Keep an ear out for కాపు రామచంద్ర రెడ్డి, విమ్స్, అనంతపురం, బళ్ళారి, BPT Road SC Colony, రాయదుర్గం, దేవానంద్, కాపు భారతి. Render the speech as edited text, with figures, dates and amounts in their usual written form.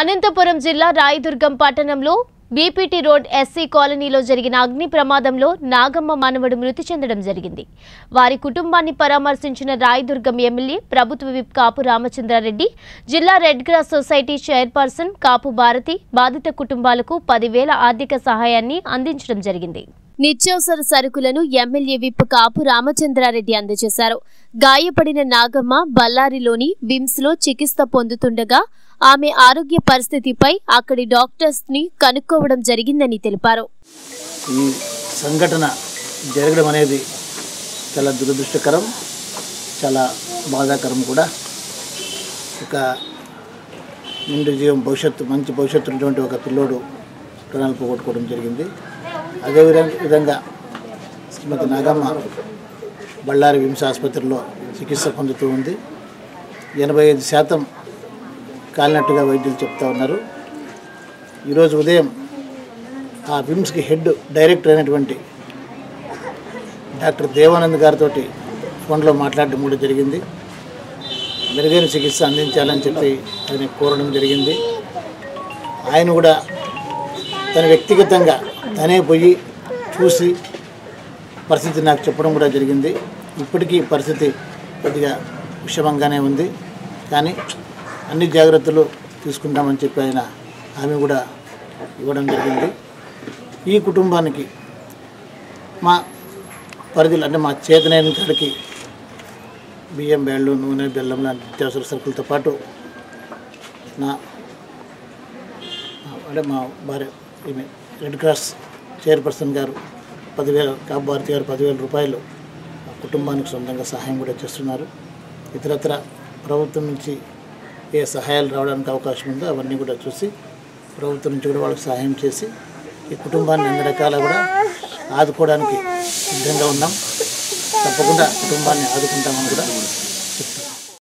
అనంతపురం జిల్లా రాయదుర్గం పట్టణంలో BPT Road SC Colony లో జరిగిన అగ్ని ప్రమాదంలో నాగమ్మ మానవుడు మృతి చెందడం జరిగింది. వారి కుటుంబాన్ని పరామర్శించిన రాయదుర్గం ఎమ్మెల్యే ప్రభుత్వ విప్ కాపు రామచంద్ర రెడ్డి, జిల్లా red cross society chairperson కాపు భారతి బాధిత కుటుంబాలకు 10,000 ఆర్థిక సహాయాన్ని అందించడం జరిగింది. నిత్యావసర సరుకులను ఎమ్మెల్యే విప్ కాపు రామచంద్ర రెడ్డి అందజేశారు. గాయపడిన నాగమ్మ బల్లారిలోని విమ్స్ లో చికిత్స పొందుతుండగా ఆమె ఆరోగ్య పరిస్థితిపై అక్కడి డాక్టర్స్ ని కనుక్కోవడం జరిగిందని తెలిపారు. ఈ సంఘటన జరగడం అనేది చాలా దురదృష్టకరం, చాలా బాధాకరం కూడా. ఒక నిండు జీవం భవిష్యత్తు మంచి భవిష్యత్తు ఉన్నటువంటి ఒక పిల్లోడు ప్రాణాలు పోగొట్టుకోవడం జరిగింది. అదేవిధంగా శ్రీమతి నాగమ్మ బళ్ళారి విమ్స్ ఆసుపత్రిలో చికిత్స పొందుతూ ఉంది. 85% కాలినట్టుగా వైద్యులు చెప్తా ఉన్నారు. ఈరోజు ఉదయం ఆ విమ్స్కి హెడ్ డైరెక్టర్ అయినటువంటి డాక్టర్ దేవానంద్ గారితో ఫోన్లో మాట్లాడడం కూడా జరిగింది. మెరుగైన చికిత్స అందించాలని చెప్పి ఆయన కోరడం జరిగింది. ఆయన కూడా తన వ్యక్తిగతంగా తనే పోయి చూసి పరిస్థితి నాకు చెప్పడం కూడా జరిగింది. ఇప్పటికీ పరిస్థితి కొద్దిగా విషమంగానే ఉంది, కానీ అన్ని జాగ్రత్తలు తీసుకుంటామని చెప్పి ఆయన హామీ కూడా ఇవ్వడం జరిగింది. ఈ కుటుంబానికి మా పరిధిలో అంటే మా చేతనైన కాడికి బియ్యం, బేళ్ళు, నూనె, బెల్లం లాంటి నిత్యావసర సరుకులతో పాటు నా అంటే మా భార్య ఈమె రెడ్ క్రాస్ చైర్పర్సన్ గారు 10,000, కాపు భారతి గారు 10,000 రూపాయలు కుటుంబానికి సొంతంగా సహాయం కూడా చేస్తున్నారు. ఇతరత్ర ప్రభుత్వం నుంచి ఏ సహాయాలు రావడానికి అవకాశం ఉందో అవన్నీ కూడా చూసి ప్రభుత్వం నుంచి కూడా వాళ్ళకి సహాయం చేసి ఈ కుటుంబాన్ని అన్ని రకాల కూడా ఆదుకోవడానికి సిద్ధంగా ఉన్నాం. తప్పకుండా కుటుంబాన్ని ఆదుకుంటామని కూడా